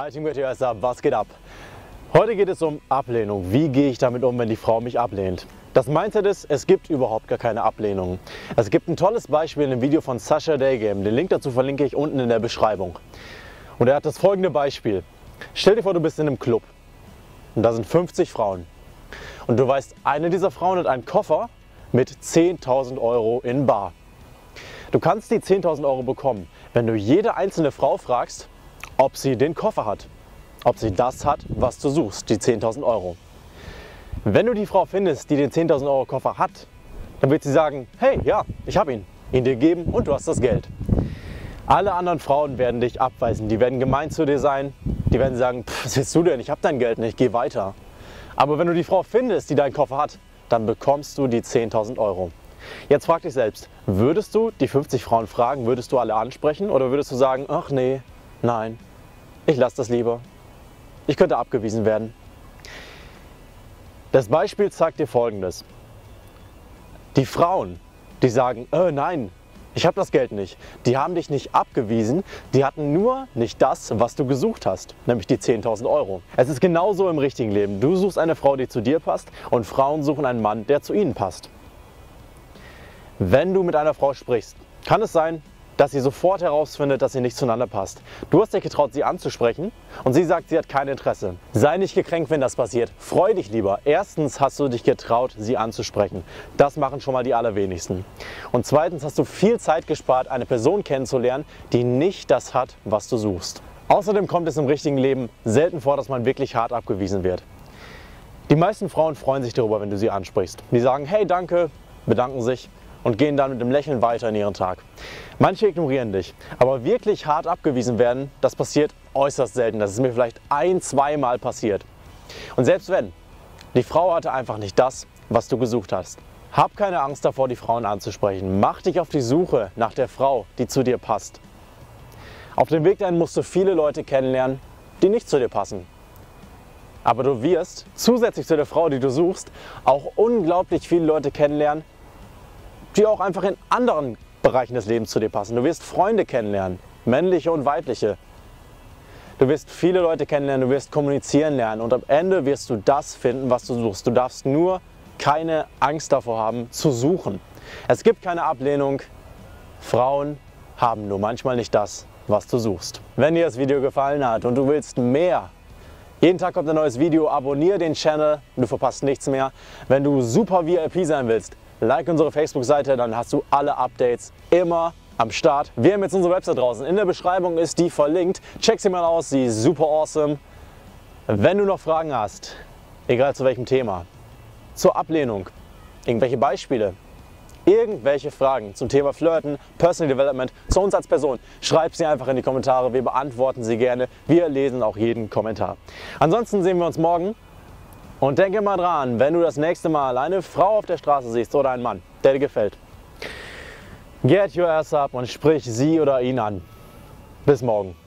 Hi Team Get Your Ass Up, was geht ab? Heute geht es um Ablehnung. Wie gehe ich damit um, wenn die Frau mich ablehnt? Das Mindset ist, es gibt überhaupt gar keine Ablehnung. Es gibt ein tolles Beispiel in dem Video von Sascha Daygame. Den Link dazu verlinke ich unten in der Beschreibung. Und er hat das folgende Beispiel. Stell dir vor, du bist in einem Club und da sind 50 Frauen. Und du weißt, eine dieser Frauen hat einen Koffer mit 10.000 Euro in bar. Du kannst die 10.000 Euro bekommen, wenn du jede einzelne Frau fragst, ob sie den Koffer hat, ob sie das hat, was du suchst, die 10.000 Euro. Wenn du die Frau findest, die den 10.000 Euro Koffer hat, dann wird sie sagen, hey, ja, ich habe ihn dir geben und du hast das Geld. Alle anderen Frauen werden dich abweisen, die werden gemein zu dir sein, die werden sagen, was willst du denn, ich habe dein Geld nicht, geh weiter. Aber wenn du die Frau findest, die deinen Koffer hat, dann bekommst du die 10.000 Euro. Jetzt frag dich selbst, würdest du die 50 Frauen fragen, würdest du alle ansprechen oder würdest du sagen, ach nee, nein. Ich lasse das lieber. Ich könnte abgewiesen werden. Das Beispiel zeigt dir Folgendes. Die Frauen, die sagen, nein, ich habe das Geld nicht, die haben dich nicht abgewiesen, die hatten nur nicht das, was du gesucht hast, nämlich die 10.000 Euro. Es ist genauso im richtigen Leben. Du suchst eine Frau, die zu dir passt und Frauen suchen einen Mann, der zu ihnen passt. Wenn du mit einer Frau sprichst, kann es sein, dass sie sofort herausfindet, dass sie nicht zueinander passt. Du hast dich getraut, sie anzusprechen und sie sagt, sie hat kein Interesse. Sei nicht gekränkt, wenn das passiert. Freu dich lieber. Erstens hast du dich getraut, sie anzusprechen. Das machen schon mal die allerwenigsten. Und zweitens hast du viel Zeit gespart, eine Person kennenzulernen, die nicht das hat, was du suchst. Außerdem kommt es im richtigen Leben selten vor, dass man wirklich hart abgewiesen wird. Die meisten Frauen freuen sich darüber, wenn du sie ansprichst. Die sagen, hey, danke, bedanken sich und gehen dann mit dem Lächeln weiter in ihren Tag. Manche ignorieren dich, aber wirklich hart abgewiesen werden, das passiert äußerst selten. Das ist mir vielleicht ein-, zweimal passiert. Und selbst wenn, die Frau hatte einfach nicht das, was du gesucht hast. Hab keine Angst davor, die Frauen anzusprechen. Mach dich auf die Suche nach der Frau, die zu dir passt. Auf dem Weg dahin musst du viele Leute kennenlernen, die nicht zu dir passen. Aber du wirst zusätzlich zu der Frau, die du suchst, auch unglaublich viele Leute kennenlernen, die auch einfach in anderen Bereichen des Lebens zu dir passen. Du wirst Freunde kennenlernen, männliche und weibliche. Du wirst viele Leute kennenlernen, du wirst kommunizieren lernen und am Ende wirst du das finden, was du suchst. Du darfst nur keine Angst davor haben, zu suchen. Es gibt keine Ablehnung. Frauen haben nur manchmal nicht das, was du suchst. Wenn dir das Video gefallen hat und du willst mehr, jeden Tag kommt ein neues Video, abonniere den Channel, du verpasst nichts mehr. Wenn du super VIP sein willst, like unsere Facebook-Seite, dann hast du alle Updates immer am Start. Wir haben jetzt unsere Website draußen. In der Beschreibung ist die verlinkt. Check sie mal aus, sie ist super awesome. Wenn du noch Fragen hast, egal zu welchem Thema, zur Ablehnung, irgendwelche Beispiele, irgendwelche Fragen zum Thema Flirten, Personal Development, zu uns als Person, schreib sie einfach in die Kommentare. Wir beantworten sie gerne. Wir lesen auch jeden Kommentar. Ansonsten sehen wir uns morgen. Und denke mal dran, wenn du das nächste Mal eine Frau auf der Straße siehst oder einen Mann, der dir gefällt, get your ass up und sprich sie oder ihn an. Bis morgen.